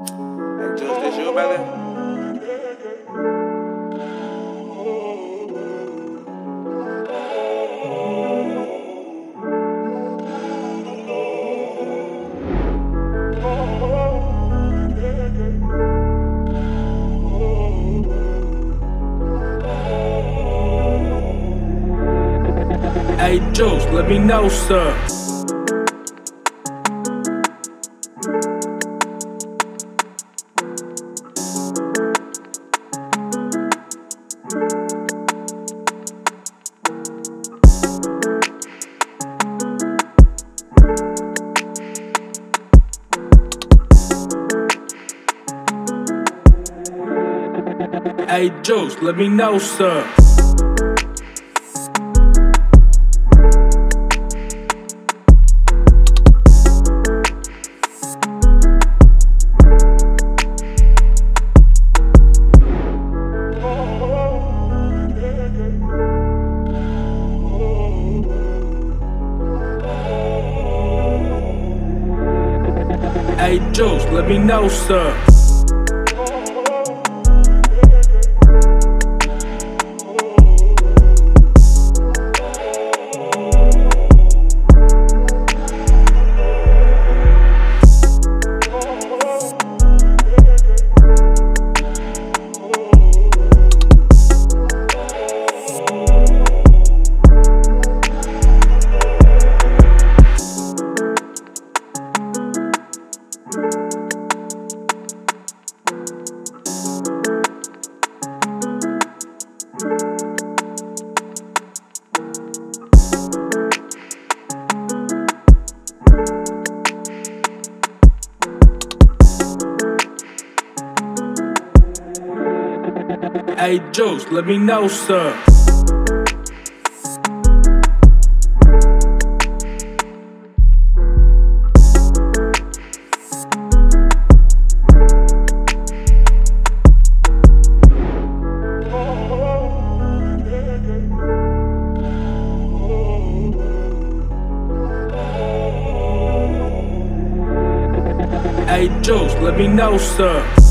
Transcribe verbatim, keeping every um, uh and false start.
Hey, Juce, this you, baby? Hey, Juce, let me know, sir. Hey, Juce, let me know, sir. Hey, Juce, let me know, sir. Hey, Juce, let me know, sir. Hey, Juce, let me know, sir.